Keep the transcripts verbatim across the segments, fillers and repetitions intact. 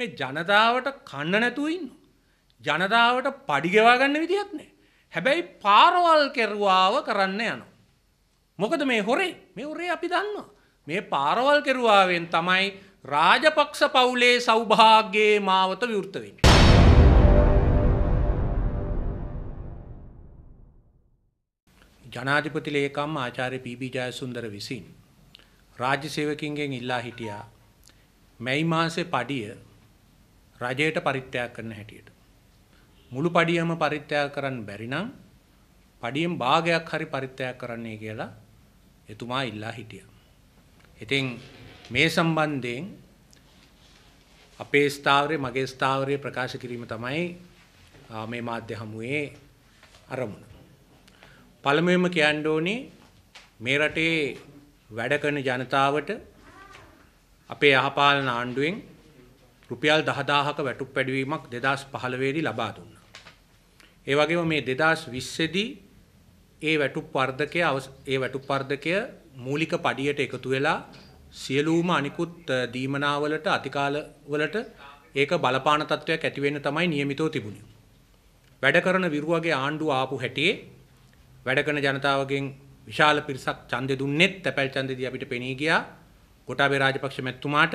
මේ ජනතාවට කන්න නැතුව ඉන්න. ජනතාවට පඩි ගෙවා ගන්න විදියක් නැහැ. හැබැයි පාරවල් කෙරුවාව කරන්න යනවා. මොකද මේ හොරේ? මේ හොරේ අපි දන්නවා. මේ පාරවල් කෙරුවාවෙන් තමයි රාජපක්ෂ පවුලේ සෞභාග්‍යයේ මාවත විවෘත වෙන්නේ. ජනාධිපති ලේකම් ආචාර්ය පී බී ජයසුන්දර විසින් රාජ්‍ය සේවකින්ගෙන් ඉල්ලා හිටියා මැයි මාසේ පඩිය රජයට පරිත්‍යාග කරන්න හැටියට. මුළු පඩියම පරිත්‍යාග කරන්න බැරි නම් පඩියෙන් භාගයක් හරි පරිත්‍යාග කරන්නයි කියලා එතුමා ඉල්ලා හිටියා. ඉතින් මේ සම්බන්ධයෙන් අපේ ස්ථාවරයේ මගේ ස්ථාවරයේ ප්‍රකාශ කිරීම තමයි මේ මාධ්‍ය හමුවේ අරමුණ. පළමුවෙන්ම කියන්න ඕනේ මේ රටේ වැඩ කරන ජනතාවට අපේ යහපාලන ආණ්ඩුවෙන් රුපියල් දහදාහක වැටුප් වැඩිවීමක් දෙදාස් පහළොව දී ලබා දුන්නා. ඒ වගේම මේ දෙදාස් විස්ස දී ඒ වැටුප් වර්ධකය ඒ වැටුප් වර්ධකය මූලික පඩියට එකතු වෙලා සියලුම අනිකුත් දීමනාවලට අතිකාලවලට ඒක බලපාන තත්වයක් ඇති වෙන්න තමයි નિયમિતව තිබුණේ. වැඩ කරන විරුවගේ ආණ්ඩුව ආපු හැටියේ වැඩ කරන ජනතාවගෙන් විශාල පිරිසක් ඡන්දෙ දුන්නෙත් තැපැල් ඡන්දෙදී අපිට පෙනී ගියා කොටාබේ රාජපක්ෂ මැතිතුමාට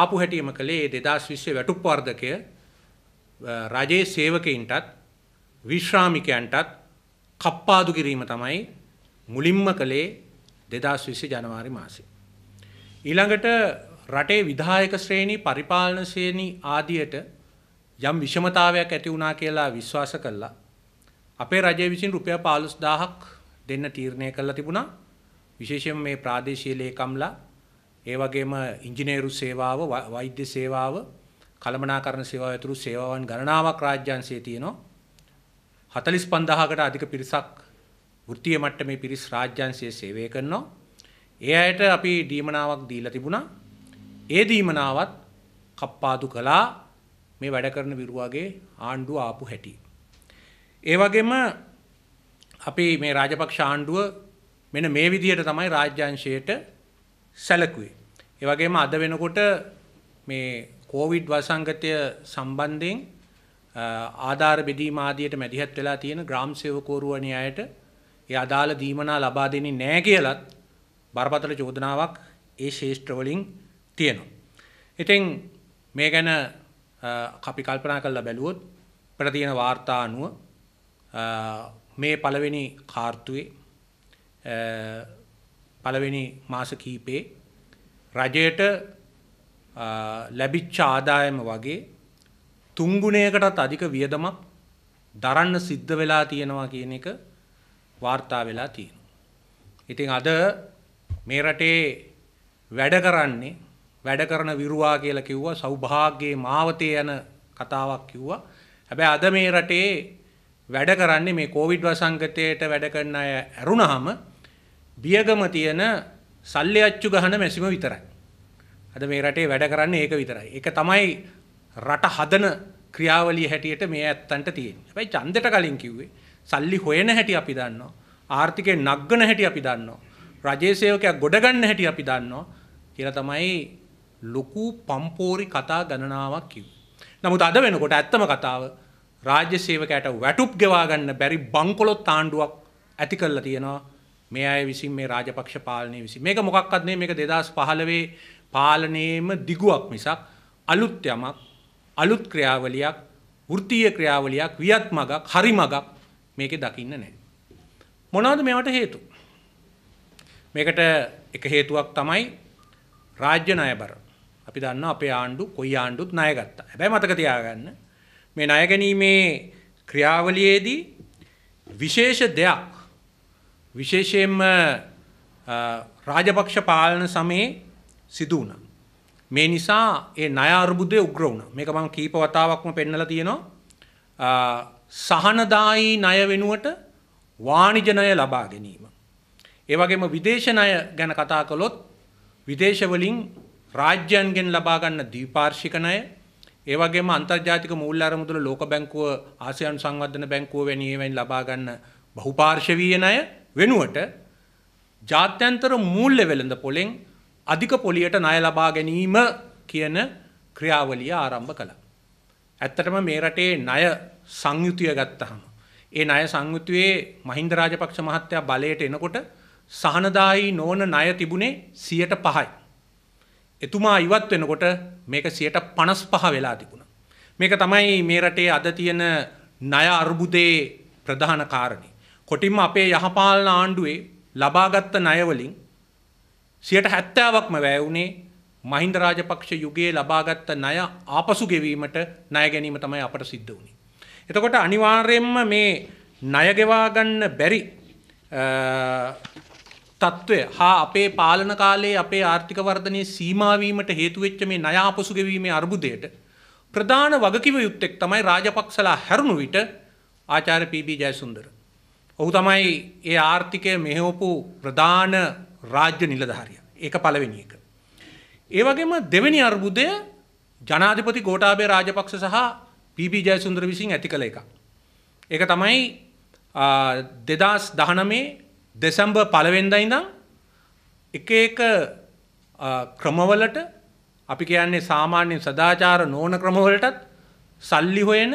ආපු හැටිම කළේ දෙදාස් විස්සේ වැටුප් වර්ධකය රජයේ සේවකයින්ටත් විශ්‍රාමිකයන්ටත් කප්පාදු කිරීම තමයි මුලින්ම කළේ දෙදාස් විස්ස ජනවාරි මාසේ. ඊළඟට රටේ විධායක ශ්‍රේණි පරිපාලන ශ්‍රේණි ආදියට යම් විෂමතාවයක් ඇති වුණා කියලා විශ්වාස කළා. අපේ රජය විසින් රුපියල් පහළොස් දාහක් දෙන්න තීරණය කළා තිබුණා. විශේෂයෙන්ම මේ ප්‍රාදේශීය ලේකම්ලා ඒ වගේම ඉංජිනේරු සේවාව, වෛද්‍ය සේවාව, කළමනාකරණ සේවාව ඇතුළු සේවාවන් ගණනාවක් රාජ්‍යාංශයේ තියෙනවා. හතළිස් පන්දාහකට අධික පිරිසක් වෘත්තීය මට්ටමේ පිරිස් රාජ්‍යාංශයේ සේවය කරනවා. ඒ අයට අපි දීමනාවක් දීලා තිබුණා. ඒ දීමනාවත් කප්පාදු කළා මේ වැඩ කරන විරුවගේ ආණ්ඩුව ආපු හැටි. ඒ වගේම අපි මේ රාජපක්ෂ ආණ්ඩුව මෙන්න මේ විදියට තමයි රාජ්‍යාංශයට සැලකුවේ. ඒ වගේම අද වෙනකොට මේ කොවිඩ් වසංගතය සම්බන්ධයෙන් ආධාර බෙදීම ආදියට මැදිහත් වෙලා තියෙන ග්‍රාම සේවකවරු වණියට ඒ අදාළ දීමනා ලබා දෙන්නේ නැහැ කියලත් බරපතල චෝදනාවක් ඒ ශේෂ්ත්‍ර වලින් තියෙනවා. ඉතින් මේ ගැන අපි කල්පනා කරලා බැලුවොත් අපිට තියෙන වාර්තා අනුව මේ පළවෙනි කාර්තුවේ පළවෙනි මාස කීපේ රජයට ලැබිච්ච ආදායම වගේ තුන්ගුණයකටත් අධික වියදමක් දරන්න සිද්ධ වෙලා තියෙනවා කියන එක වාර්තා වෙලා තියෙනවා. ඉතින් අද මේ රටේ වැඩ කරන්නේ වැඩ කරන විරුවා කියලා කිව්වා, සෞභාග්‍යයේ මාවතේ යන කතාවක් කිව්වා. හැබැයි අද මේ රටේ වැඩ කරන්නේ මේ කොවිඩ් වසංගතයට වැඩ කරන අය ඇරුණාම බියගම තියෙන සල්ලි අච්චු ගහන මැසිම විතරයි. අද මේ රටේ වැඩ කරන්නේ ඒක විතරයි. ඒක තමයි රට හදන ක්‍රියාවලිය හැටියට මේ ඇත්තන්ට තියෙන්නේ. හැබැයි ඡන්දෙට කලින් කිව්වේ සල්ලි හොයන හැටි අපි දන්නවා. ආර්ථිකේ නග්ගන හැටි අපි දන්නවා. රජයේ සේවකයා ගොඩ ගන්න හැටි අපි දන්නවා කියලා තමයි ලොකු පම්පෝරි කතා ගණනාවක් කිව්වේ. නමුත් අද වෙනකොට ඇත්තම කතාව රාජ්‍ය සේවකයාට වැටුප් ගෙවා ගන්න බැරි බංකොලොත් ආණ්ඩුවක් ඇති කරලා තියෙනවා මේ අය විසින්, මේ රාජපක්ෂ පාලනය විසින්. මේක මොකක්වත් නෙමෙයි. මේක දෙදාස් පහළොව පාලනයේම දිගුවක් මිසක් අලුත් යමක්, අලුත් ක්‍රියාවලියක්, වෘත්තීය ක්‍රියාවලියක්, වියත් මගක්, හරි මගක් මේකේ දකින්න නැහැ. මොනවද මේවට හේතු? මේකට එක හේතුවක් තමයි රාජ්‍ය ණයබර. අපි දන්නවා අපේ ආණ්ඩු කොයි ආණ්ඩුත් ණය ගත්තා. හැබැයි මතක තියාගන්න මේ ණය ගැනීමේ ක්‍රියාවලියේදී විශේෂ දෙයක්, විශේෂයෙන්ම රාජපක්ෂ පාලන සමයේ සිදු වුණා. මේ නිසා ඒ ණය අර්බුදය උග්‍ර වුණා. මේක මම කීප වතාවක්ම පෙන්නලා තියෙනවා. සහනදායි ණය වෙනුවට වාණිජ ණය ලබා ගැනීම. ඒ වගේම විදේශ ණය ගැන කතා කළොත් විදේශ වලින් රාජ්‍යයන්ගෙන් ලබා ගන්න ද්විපාර්ශික ණය, ඒ වගේම අන්තර්ජාතික මූල්‍ය අරමුදල, ලෝක බැංකුව, ආසියානු සංවර්ධන බැංකුව වැනි ඒවායින් ලබා ගන්න බහුපාර්ශවීය ණය වෙනුවට ජාත්‍යන්තර මූල්‍ය වෙළඳ පොලෙන් අධික පොලියට ණය ලබා ගැනීම කියන ක්‍රියාවලිය ආරම්භ කළා. ඇත්තටම මේ රටේ ණය සංයුතිය ගත්තහම ඒ ණය සංයුතියේ මහින්ද රාජපක්ෂ මහත්තයා බලයට එනකොට සහනදායි නොවන ණය තිබුණේ සියයට පහයි. එතුමා ඉවත් වෙනකොට මේක සියයට පනස් පහ වෙලා තිබුණා. මේක තමයි මේ රටේ අද තියෙන ණය අර්බුදයේ ප්‍රධාන කාරණේ. කොටින්ම අපේ යහපාලන ආණ්ඩුවේ ලබාගත් ණය වලින් සියයට හැත්තෑවක්ම වැය වුණේ මහින්ද රාජපක්ෂ යුගයේ ලබාගත් ණය ආපසු ගෙවීමට ණය ගැනීම තමයි අපට සිද්ධ වුණේ. එතකොට අනිවාර්යයෙන්ම මේ ණය ගෙවා ගන්න බැරි තත්ත්වය හා අපේ පාලන කාලයේ අපේ ආර්ථික වර්ධනයේ සීමා වීමට හේතු වෙච්ච මේ ණය ආපසු ගෙවීමේ අර්බුදයට ප්‍රධාන වගකීම යුත්තේ තමයි රාජපක්ෂලා හැරුණු විට ආචාර්ය පී බී ජයසුන්දර. ඔහු තමයි ඒ ආර්ථිකය මෙහෙවපු ප්‍රධාන රාජ්‍ය නිලධාරියා. ඒක පළවෙනි එක. ඒ වගේම දෙවෙනි අර්බුදය ජනාධිපති ගෝඨාභය රාජපක්ෂ සහ පී බී ජයසුන්දර විසින් ඇති කළ එකක්. ඒක තමයි දෙදාස් දහනවයේ දෙසැම්බර් පළවෙනිදා ඉඳන් එක එක ක්‍රමවලට අපි කියන්නේ සාමාන්‍ය සදාචාර නොවන ක්‍රමවලටත් සල්ලි හොයන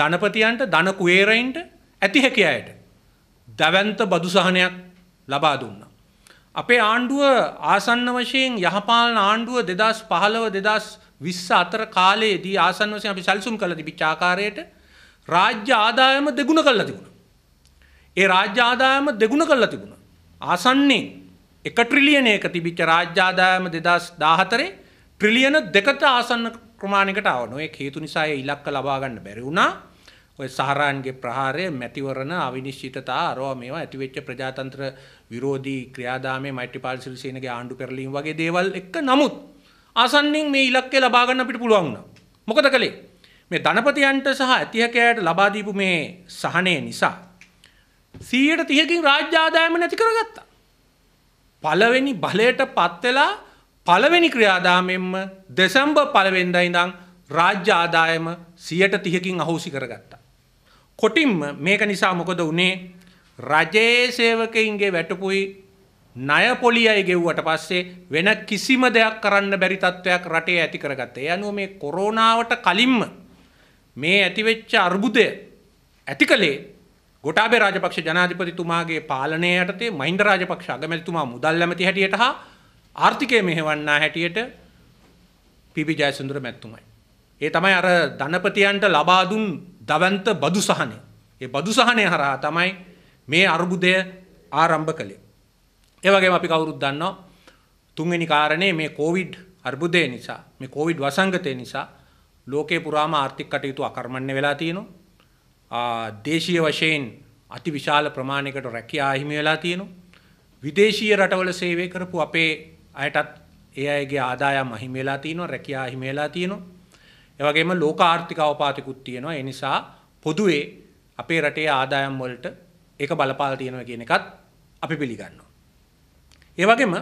ධනපතියන්ට ධන කුවේරයින්ට ඇති හැකියායට දවැන්ත බදු සහනයක් ලබා දුන්නා. අපේ ආණ්ඩුව ආසන්න වශයෙන් යහපාලන ආණ්ඩුව දෙදාස් පහළොව දෙදාස් විස්ස අතර කාලයේදී ආසන්න වශයෙන් අපි සැලසුම් කළ තිබිච්ච ආකාරයට රාජ්‍ය ආදායම දෙගුණ කළා තිබුණා. ඒ රාජ්‍ය ආදායම දෙගුණ කළා තිබුණා. ආසන්නේ එක ට්‍රිලියනයක තිබිච්ච රාජ්‍ය ආදායම දෙදාස් දහහතරේ ට්‍රිලියන දෙකට ආසන්න ප්‍රමාණයකට ආවන. ඒක හේතු නිසා ඒ ඉලක්ක ලබා ගන්න බැරි වුණා. ඔය සහරාන්ගේ ප්‍රහාරය, මැතිවරණ අවිනිශ්චිතතා, අරවා මේවා ඇති වෙච්ච ප්‍රජාතන්ත්‍ර විරෝධී ක්‍රියාදාමයේ මෛත්‍රීපාල සිරිසේනගේ ආණ්ඩු පෙරලීම වගේ දේවල් එක්ක නමුත් ආසන්නින් මේ ඉලක්කය ලබා ගන්න අපිට පුළුවන් වුණා. මොකද කළේ? මේ ධනපතියන්ට සහ ඇතිහැකෑට ලබා දීපු මේ සහනය නිසා සියයට තිහකින් රාජ්‍ය ආදායම නැති කරගත්තා. පළවෙනි බලයට පත් වෙලා පළවෙනි ක්‍රියාදාමයෙන්ම දෙසැම්බර් පළවෙනිදා ඉඳන් රාජ්‍ය ආදායම සියයට තිහකින් අහෝසි කරගත්තා. කොටින්ම මේක නිසා මොකද වුනේ? රජයේ සේවකයින්ගේ වැටුපුයි ණය පොලියයි ගෙව්වට පස්සේ වෙන කිසිම දෙයක් කරන්න බැරි තත්ත්වයක් රටේ ඇති කරගත්තා. ඒ අනුව මේ කොරෝනාවට කලින්ම මේ ඇතිවෙච්ච අර්බුදය ඇතිකලේ ගෝඨාභය රාජපක්ෂ ජනාධිපතිතුමාගේ පාලනය යටතේ මහින්ද රාජපක්ෂ අගමැතිතුමා මුදල් ඇමති හැටියට හා ආර්ථිකය මෙහෙවන්නා හැටියට පී බී ජයසුන්දර මැතිතුමායි. ඒ තමයි අර ධනපතියන්ට ලබා දුන් දවන්ත බදු සහනය. ඒ බදු සහනය හරහා තමයි මේ අර්බුදය ආරම්භ කළේ. ඒ වගේම අපි කවුරුත් දන්නවා තුන්වෙනි කාරණේ මේ කොවිඩ් අර්බුදය නිසා, මේ කොවිඩ් වසංගතය නිසා ලෝකේ පුරාම ආර්ථික කටයුතු අකර්මණ්‍ය වෙලා තියෙනවා. දේශීය වශයෙන් අතිවිශාල ප්‍රමාණයකට රැකියා හිමි වෙලා තියෙනවා. විදේශීය රටවල සේවය කරපු අපේ අයටත් ඒ අයගේ ආදායම් හිමි වෙලා තියෙනවා, රැකියා හිමි වෙලා තියෙනවා. ඒ වගේම ලෝක ආර්ථික අවපාතකුත් තියෙනවා. ඒ නිසා පොදුවේ අපේ රටේ ආදායම් වලට ඒක බලපාලා තියෙනවා කියන එකත් අපි පිළිගන්නවා. ඒ වගේම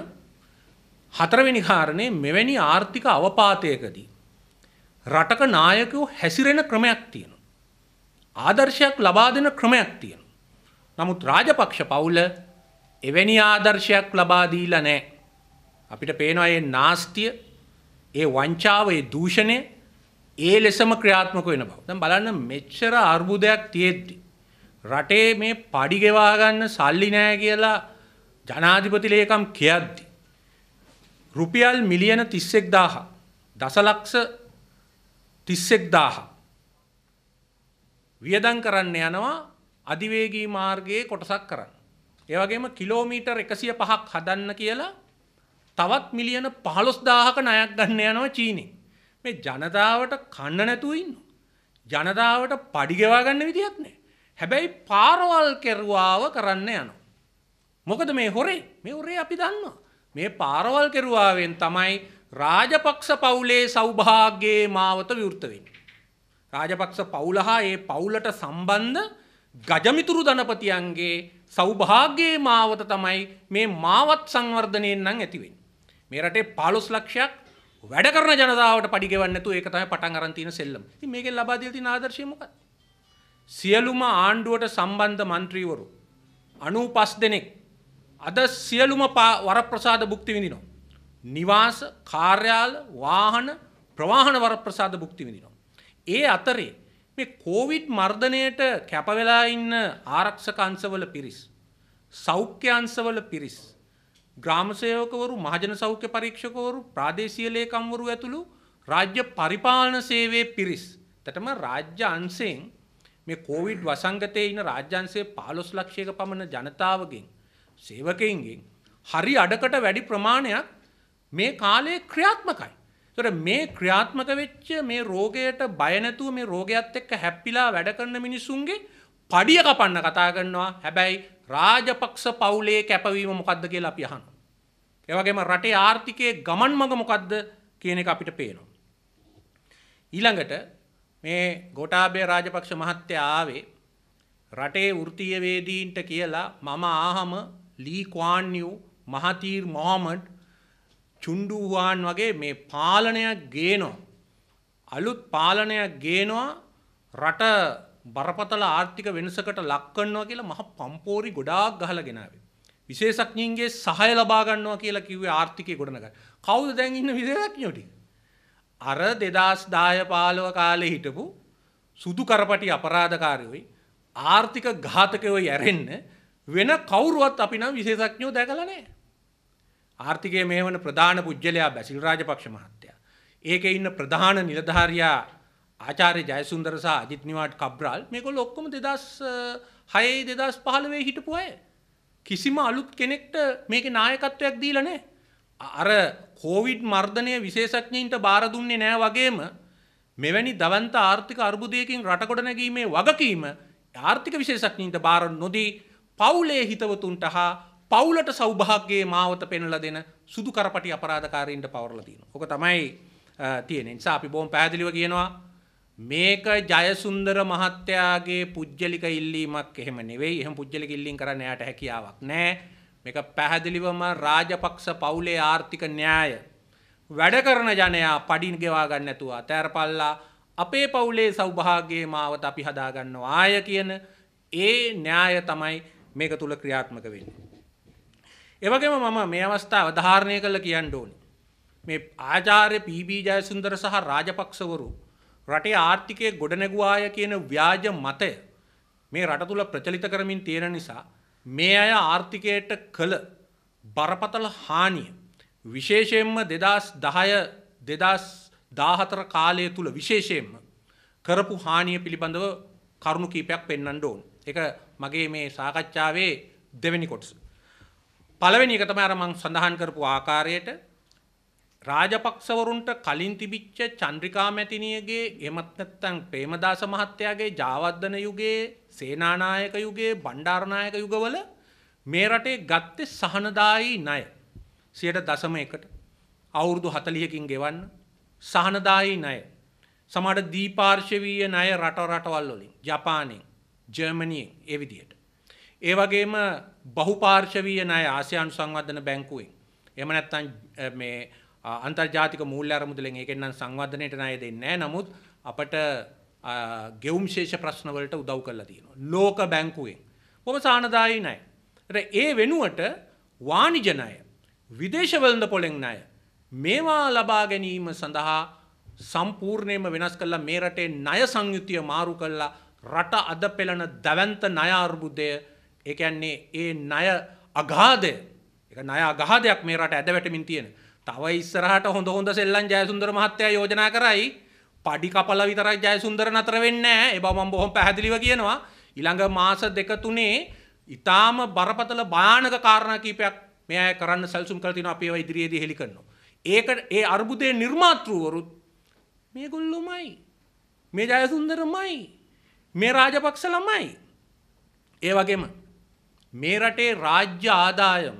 හතරවෙනි කාරණේ මෙවැනි ආර්ථික අවපාතයකදී රටක නායකයෝ හැසිරෙන ක්‍රමයක් තියෙනවා. ආදර්ශයක් ලබා දෙන ක්‍රමයක් තියෙනවා. නමුත් රාජපක්ෂ පවුල එවැනි ආදර්ශයක් ලබා දීලා නැහැ. අපිට පේනවා මේ නාස්තිය, ඒ වංචාව, ඒ දූෂණය ඒ ලෙසම ක්‍රියාත්මක වෙන බව. දැන් බලන්න මෙච්චර අර්බුදයක් තියෙද්දි රටේ මේ පඩි ගෙවා ගන්න සල්ලි නැහැ කියලා ජනාධිපති ලේකම් කියද්දි රුපියල් මිලියන තිස් එක් දාහ, දසලක්ෂ තිස් එක් දාහ වියදම් කරන්න යනවා අධිවේගී මාර්ගයේ කොටසක් කරන්න. ඒ වගේම කිලෝමීටර් එකසිය පහක් හදන්න කියලා තවත් මිලියන පහළොස් දාහක ණයක් ගන්න යනවා චීනෙ. මේ ජනතාවට කන්න නැතුව ඉන්නවා. ජනතාවට පඩි ගෙවා ගන්න විදියක් නැහැ. හැබැයි පාරවල් කෙරුවාව කරන්න යනවා. මොකද මේ හොරේ? මේ හොරේ අපි දන්නවා. මේ පාරවල් කෙරුවාවෙන් තමයි රාජපක්ෂ පවුලේ සෞභාග්‍යයේ මාවත විවෘත වෙන්නේ. රාජපක්ෂ පවුල හා ඒ පවුලට සම්බන්ධ ගජමිතුරු ධනපතියන්ගේ සෞභාග්‍යයේ මාවත තමයි මේ මාවත් සංවර්ධනයෙන් නම් ඇති වෙන්නේ. මේ රටේ පහළොස් ලක්ෂයක් වැඩ කරන ජනතාවට පඩි ගෙවන්න නැතුව ඒක තමයි පටන් අරන් තියෙන සෙල්ලම. ඉතින් මේකෙන් ලබා දීලා තියෙන ආදර්ශය මොකක්ද? සියලුම ආණ්ඩුවට සම්බන්ධ മന്ത്രിවරු අනූ පස් දෙනෙක් අද සියලුම වරප්‍රසාද භුක්ති විඳිනවා. නිවාස, කාර්යාල, වාහන, ප්‍රවාහන වරප්‍රසාද භුක්ති විඳිනවා. ඒ අතරේ මේ කොවිඩ් මර්ධණයට කැප වෙලා ඉන්න ආරක්ෂක අංශවල පිරිස්, සෞඛ්‍ය අංශවල පිරිස්, ග්‍රාම සේවකවරු, මහජන සෞඛ්‍ය පරීක්ෂකවරු, ප්‍රාදේශීය ලේකම්වරු ඇතුළු රාජ්‍ය පරිපාලන සේවයේ පිරිස්, එතටම රාජ්‍ය අංශයෙන් මේ කොවිඩ් වසංගතයේ ඉන්න රාජ්‍ය අංශයේ පහළොස් ලක්ෂයක පමණ ජනතාවගෙන් සේවකයින්ගෙන් හරි අඩකට වැඩි ප්‍රමාණයක් මේ කාලේ ක්‍රියාත්මකයි. ඒතර මේ ක්‍රියාත්මක වෙච්ච මේ රෝගයට බය නැතුව මේ රෝගයත් එක්ක හැප්පිලා වැඩ කරන මිනිසුන්ගේ පඩිය කපන්න කතා කරනවා. හැබැයි රාජපක්ෂ පවුලේ කැපවීම මොකද්ද කියලා අපි අහනවා. ඒ වගේම රටේ ආර්ථිකයේ ගමන් මඟ මොකද්ද කියන එක අපිට පේනවා. ඊළඟට මේ ගෝඨාභය රාජපක්ෂ මහත්තයා ආවේ රටේ වෘත්තීයවේදීන්ට කියලා මම ආහම ලී ක්වාන් නියු, මහතීර් මොහමඩ්, චුන්ඩු හුවාන් වගේ මේ පාලනයක් ගේනවා. අලුත් පාලනයක් ගේනවා, රට බරපතල ආර්ථික වෙනසකට ලක් කරනවා කියලා මහ පම්පෝරි ගොඩාක් ගහලා ගෙනාවේ. විශේෂඥයින්ගේ සහාය ලබා ගන්නවා කියලා කිව්වේ ආර්ථිකය ගොඩනගන්න. කවුද දැන් ඉන්න විශේෂඥයෝ ටික? අර දෙදාස් දහ පහළොව කාලේ හිටපු සුදු කරපටි අපරාධකාරයෝයි ආර්ථික ඝාතකයෝයි ඇරෙන්න වෙන කවුරුවත් අපි නම් විශේෂඥයෝ දැකලා නැහැ. ආර්ථිකයේ මෙහෙවන ප්‍රධාන පුජ්‍යලයා බැසිල් රාජපක්ෂ මහත්තයා. ඒකේ ඉන්න ප්‍රධාන නිලධාරියා ආචාර්ය ජයසුන්දර සහ අජිත් නිවාඩ් කබ්‍රාල්, මේගොල්ලෝ ඔක්කොම දෙදාස් හය දෙදාස් පහළොව හිටපු අය. කිසිම අලුත් කෙනෙක්ට මේකේ නායකත්වයක් දීලා නැහැ. අර කොවිඩ් මර්ධනය විශේෂඥයින්ට බාර දුන්නේ නැහැ වගේම මෙවැනි දවන්ත ආර්ථික අර්බුදයකින් රට ගොඩනැගීමේ වගකීම ආර්ථික විශේෂඥයින්ට බාර නොදී පවුලේ හිතවතුන්ට හා පවුලට සෞභාග්‍යයේ මාවත පෙන්ලා දෙන සුදු කරපටි අපරාධකාරීන්ට පවර්ලා තියෙනවා. ඔක තමයි තියෙන්නේ. නිසා අපි බොහොම පැහැදිලිව කියනවා මේක ජයසුන්දර මහත්තයාගේ පුජ්‍යලික ඉල්ලීමක් එහෙම නෙවෙයි. එහෙම පුජ්‍යලික ඉල්ලීම් කරන්න යාට හැකියාවක් නැහැ. මේක පැහැදිලිවම රාජපක්ෂ පවුලේ ආර්ථික න්‍යාය. වැඩ කරන ජනයා පඩින් ගෙවා ගන්න නැතුව අතෑරපල්ලා අපේ පවුලේ සෞභාග්‍යයේ මාවත අපි හදා ගන්නවා ආය කියන ඒ න්‍යාය තමයි මේක තුල ක්‍රියාත්මක වෙන්නේ. ඒ වගේම මම මේ අවස්ථාව ධාරණය කළ කියන්න ඕනේ. මේ ආචාර්ය පී බී ජයසුන්දර සහ රාජපක්ෂවරු රටේ ආර්ථිකයේ ගොඩනැගුවාය කියන ව්‍යාජ මතය මේ රට තුල ප්‍රචලිත කරමින් තියෙන නිසා මේ අය ආර්ථිකයට කළ බරපතල හානිය විශේෂයෙන්ම දෙදාස් දහය දෙදාස් දහතර කාලය තුල විශේෂයෙන්ම කරපු හානිය පිළිබඳව කරුණු කීපයක් පෙන්වන්න ඕන. ඒක මගේ මේ සාකච්ඡාවේ දෙවෙනි කොටස. පළවෙනි එක තමයි අර මම සඳහන් කරපු ආකාරයට රාජපක්ෂවරුන්ට කලින් තිබිච්ච චන්ද්‍රිකා මැතිණියගේ එහෙමත් නැත්නම් ප්‍රේමදාස මහත්තයාගේ ජාවද්දන යුගයේ සේනානායක යුගයේ බණ්ඩාරනායක යුගවල මේ රටේ ගත්තේ සහනදායි ණය සියයට දශම එකකට අවුරුදු හතළිහකින් ගෙවන්න සහනදායි ණය. සමහර දීපාර්ශවීය ණය රට රටවල් වලින් ජපානයෙන් ජර්මනියෙන් ඒ විදිහට. ඒ වගේම බහුපාර්ශවීය ණය ආසියානු සංවර්ධන බැංකුවෙන් එහෙම නැත්නම් මේ අන්තර්ජාතික මූල්‍ය අරමුදලෙන් ඒකෙන් නම් සංවර්ධනයට ණය දෙන්නේ නැහැ. නමුත් අපට ගෙවුම් ශේෂ ප්‍රශ්න වලට උදව් කරලා තියෙනවා. ලෝක බැංකුවෙන් බොහොම සානදායි ණය. ඒ වෙනුවට වාණිජ ණය, විදේශ වෙළඳ පොලෙන් ණය මේවා ලබා ගැනීම සඳහා සම්පූර්ණයෙන්ම වෙනස් කළා මේ රටේ ණය සංයුතිය මාරු කළා. රට අද පෙළෙන දවැන්ත ණය අර්බුදය, ඒ කියන්නේ ඒ ණය අගාධය, ඒක ණය අගාධයක් මේ රට ඇද වැටෙමින් තියෙනවා. තව ඉස්සරහට හොඳ හොඳ සෙල්ලම් ජයසුන්දර මහත්තයා යෝජනා කරයි. පඩි කපලා විතරයි ජයසුන්දර නතර වෙන්නේ නැහැ. ඒ බව මම බොහොම පැහැදිලිව කියනවා. ඊළඟ මාස දෙක තුනේ ඊටාම බරපතල භයානක කාරණා කිහිපයක් මේ අය කරන්න සැලසුම් කරලා තිනවා. අපි ඒවා ඉදිරියේදී හෙලි කරනවා. ඒක ඒ අර්බුදේ නිර්මාතෘවරුත් මේගොල්ලොමයි. මේ ජයසුන්දරමයි. මේ රාජපක්ෂ ළමයි. ඒ වගේම මේ රටේ රාජ්‍ය ආදායම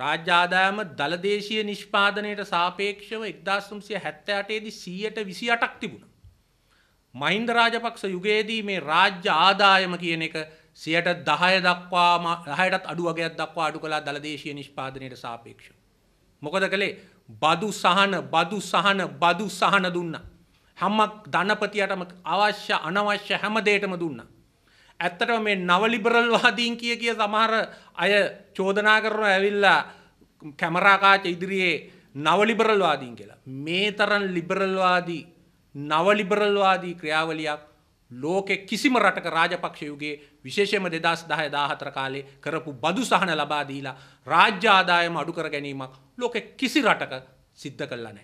රාජ්‍ය ආදායම දලදේශීය නිෂ්පාදනයට සාපේක්ෂව එක්දාස් තුන්සිය හැත්තෑ අටේ දී සීයට විසිඅටක් තිබුණා. මහින්ද රාජපක්ෂ යුගයේදී මේ රාජ්‍ය ආදායම කියන එක සීයට දහය දක්වාම දහයටත් අඩු වගයක් දක්වා අඩු කළා දලදේශීය නිෂ්පාදනයට සාපේක්ෂව. මොකද කළේ? බදු සහන බදු සහන බදු සහන දුන්නා. හැම ධනපතියටම අවශ්‍ය අනවශ්‍ය හැම දෙයකටම දුන්නා. ඇත්තටම මේ නව ලිබරල් වාදීන් කිය කිය සමහර අය චෝදනා කරනවා ඇවිල්ලා කැමරා කාච ඉදිරියේ ನವಲಿಬರಲ್ವಾದಿ ಅಂಕೆಲ್ಲ ಮೇತರನ್ ಲಿಬರಲ್ವಾದಿ ನವಲಿಬರಲ್ವಾದಿ ಕ್ರಿಯಾವಳಿಯ लोके किसी मराठक राजपक्ष युगे विशेष मध्य दास दाह दाहतर काले करपु बधु सहन लबा दीला राज्य आदाय अडुकर गणीम लोके किसी राटक सिद्ध कल्लाने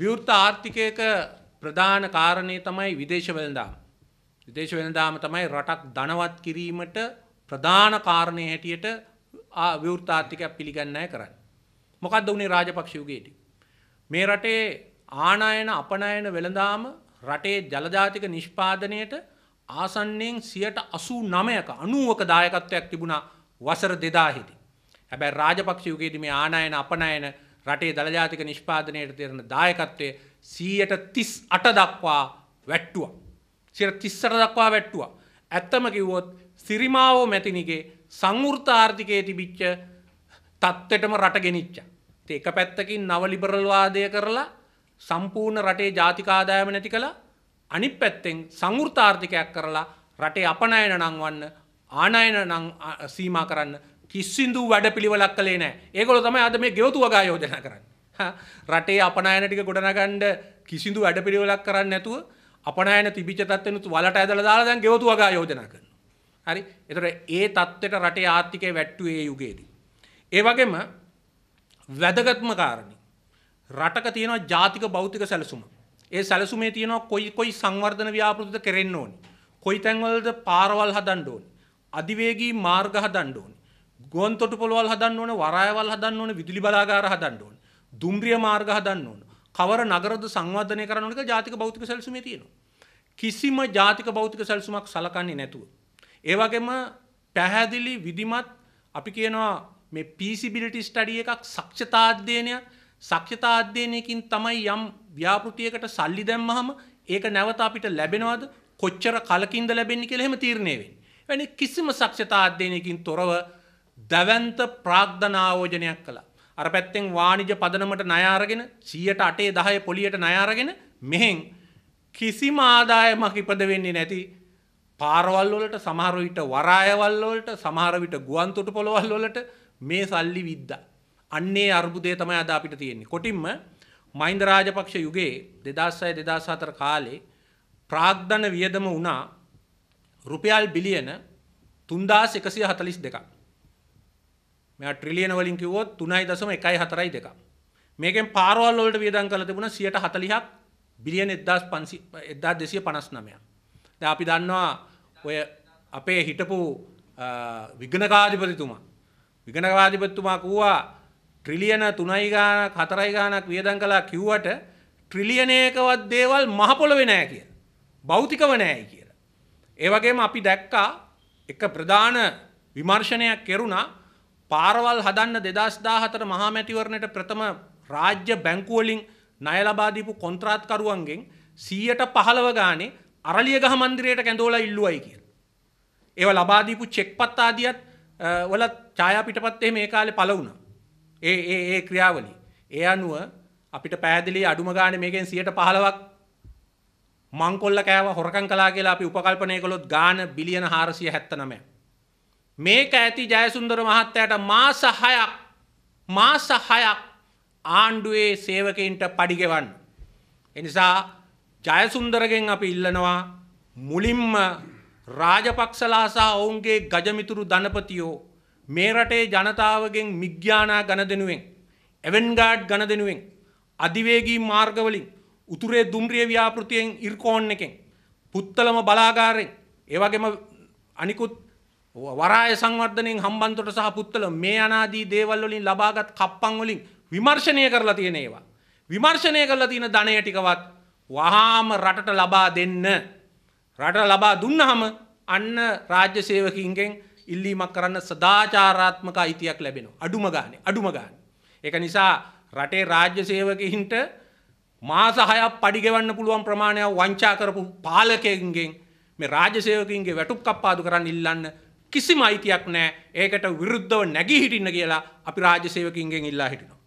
व्यूर्त आर्थिक प्रधान कारणे तमय विदेश वेलंदाम विदेश वेलंदाम तमय रटक धनवत् किरीमट प्रधान कारणे हेटियट आ व्यूर्त आर्थिक पिलिगन्नाय करन मोकद्द उने राजपक्ष युगे मे रटे ආනයන අපනයන වෙළඳාම රටේ ජලජාතික නිෂ්පාදනයේට ආසන්නෙන් සියයට අසූ නවයක අනූවක දායකත්වයක් තිබුණා වසර දෙදාහ දී. හැබැයි රාජපක්ෂ යුගයේදී මේ ආනයන අපනයන රටේ ජලජාතික නිෂ්පාදනයේට දෙන දායකත්වය සියයට තිස් අට දක්වා වැට්ටුවා. සියයට තිස් අට දක්වා වැට්ටුවා. ඇත්තම කිව්වොත් සිරිමාවෝ මැතිනිගේ සංවෘත ආර්ථිකයේ තිබිච්ච තත්ත්වෙටම රට ගෙනිච්චා. ඒ එක පැත්තකින් නව ලිබරල් වාදය කරලා संपूर्ण रटे जातिक आदायम नैति कला अनिपेत्तें संवृत आर्थिकයක් කරලා රටේ අපනයන නංවන්න ආනයන නං සීමා කරන්න කිසිඳු වැඩපිළිවෙලක් කලේ නැහැ. ඒගොල්ලෝ තමයි අද මේ ගෙවතු වගා යෝජනා කරන්නේ. රටේ අපනයන ටික ගොඩනගන්න කිසිඳු වැඩපිළිවෙලක් කරන්නේ නැතුව අපනයන තිබිච්ච තත්ත්වෙනුත් වලට ඇදලා දාලා දැන් ගෙවතු වගා යෝජනා කරනවා. හරි. ඒතර ඒ තත්ත්වෙට රටේ ආර්ථිකය වැට්ටුවේ ඒ යුගයේදී. ඒ වගේම වැදගත්ම කාරණේ රටක තියෙනවා ජාතික භෞතික සැලසුම. ඒ සැලසුමේ තියෙනවා කොයි කොයි සංවර්ධන ව්‍යාපෘතිද කරෙන්න ඕනි. කොයි තැන්වලද පාරවල් හදන්න ඕනි. අධිවේගී මාර්ග හදන්න ඕනි. ගොන්තොටු පොළවල් හදන්න ඕන, වරායවල් හදන්න ඕන, විදුලි බලාගාර හදන්න ඕන. දුම්රිය මාර්ග හදන්න ඕන. කවර නගරද සංවර්ධනය කරන්න ඕනද ජාතික භෞතික සැලසුමේ තියෙනවා. කිසිම ජාතික භෞතික සැලසුමක් සලකන්නේ නැතුව. ඒ වගේම පැහැදිලි විධිමත් අපි කියනවා මේ feasibility study එකක් සක්ෂතා අධ්‍යයනයක් साक्षता अध्ययनකින් තමයි යම් ව්‍යාපෘතියකට සල්ලි දැම්මහම ඒක නැවත අපිට ලැබෙනවද කොච්චර කලකින්ද ලැබෙන්නේ කියලා එහෙම තීරණය වෙන්නේ. එවැනි කිසිම साक्षता අධ්‍යයනකින් තොරව දවන්ත ප්‍රාග්ධන ආයෝජනයක් කළා. අර පැත්තෙන් වාණිජ පදනමට ණය අරගෙන සියයට අටේ දහයේ පොලියට ණය අරගෙන මෙහෙන් කිසිම ආදායමක් ඉපද වෙන්නේ නැති පාරවල් වලට සමහර විට වරායවල් වලට සමහර විට ගුවන්තොටු පොළවල් වලට මේ සල්ලි විද්දා अन्ने अर्बुदे तमय अद අපිට තියෙන්නේ. කොටින්ම මහින්ද රාජපක්ෂ යුගයේ දෙදාස් හය දෙදාස් හතර කාලේ ප්‍රාග්ධන වියදම වුණා රුපියල් බිලියන තුන්දාස් එකසිය හතළිස් දෙකක්. මෙයා ට්‍රිලියන වලින් කිව්වොත් තුනයි දශම එකයි හතරයි දෙක. මේකෙන් පාරවල් වලට වියදම් කළ තිබුණා සියයට හතළිහක් බිලියන එක්දාස් දෙසිය පනස් නවයක්. දැන් අපි දන්නවා ඔය අපේ හිටපු විගණකාධිපතිතුමා විගණකාධිපතිතුමා කෝවා ට්‍රිලියන තුනයි ගානක් හතරයි ගානක් වියදම් කළා කිව්වට ට්‍රිලියනයකවත් දේවල් මහ පොළවේ නැහැ කියලා. භෞතිකව නැහැයි කියලා. ඒ වගේම අපි දැක්කා එක ප්‍රධාන විමර්ශනයක් කෙරුණා පාරවල් හදන්න දෙදාස් දහහතර මහා මැතිවරණයට ප්‍රථම රාජ්‍ය බැංකුව වලින් ණය ලබා දීපු කොන්ත්‍රාත්කරුවන්ගෙන් සියයට පහළොව ගානේ අරලියගහ මන්දිරයට කැඳවලා ඉල්ලුවයි කියලා. ඒව ලබා දීපු චෙක්පත් ආදියත් වල ඡායා පිටපත් එහෙම ඒ කාලේ පළ වුණා. ඒ ඒ ඒ ක්‍රියාවලිය. ඒ අනුව අපිට පෑදෙලි අඩුම ගානේ මේකෙන් සියයට පහළොවක් මංකොල්ල කෑව හොරකම් කළා කියලා අපි උපකල්පනය කළොත් ගාන බිලියන හාරසිය හැත්තෑ නවය. මේක ඇති ජයසුන්දර මහත්තයාට මාස හයක් මාස හයක් ආණ්ඩුවේ සේවකයන්ට පඩි ගෙවන්න. ඒ නිසා ජයසුන්දරගෙන් අපි ඉල්ලනවා මුලින්ම රාජපක්ෂලා සහ ඔවුන්ගේ ගජමිතුරු ධනපතියෝ මේ රටේ ජනතාවගෙන් මිග්ඥානා ගණදෙනුවෙන් එවන්ගාඩ් ගණදෙනුවෙන් අධිවේගී මාර්ගවලින් උතුරේ දුම්රිය ව්‍යාපෘතියෙන් ඉර්කෝන් එකෙන් පුත්තලම බලාගාරයෙන් ඒ වගේම අනිකුත් වරාය සංවර්ධනයෙන් හම්බන්තොට සහ පුත්තල මේ අනාදී දේවල් වලින් ලබාගත් කප්පන් වලින් විමර්ශනය කරලා තියෙන ඒවා විමර්ශනය කරලා තියෙන ධනය ටිකවත් වහාම රටට ලබා දෙන්න. රටට ලබා දුන්නාම අන්න රාජ්‍ය සේවකයන්ගෙන් ඉල්ලීමක් කරන්න සදාචාරාත්මක අයිතියක් ලැබෙනවා. අඩුම ගානේ අඩුම ගානේ. ඒක නිසා රටේ රාජ්‍ය සේවකයින්ට මාස හයක් පඩි ගෙවන්න පුළුවන් ප්‍රමාණයක් වංචා කරපු පාලකයන්ගෙන් මේ රාජ්‍ය සේවකයින්ගේ වැටුප් කප්පාදු කරන්න ඉල්ලන්න කිසිම අයිතියක් නැහැ. ඒකට විරුද්ධව නැගී හිටින්න කියලා අපි රාජ්‍ය සේවකයින්ගෙන් ඉල්ලා හිටිනවා.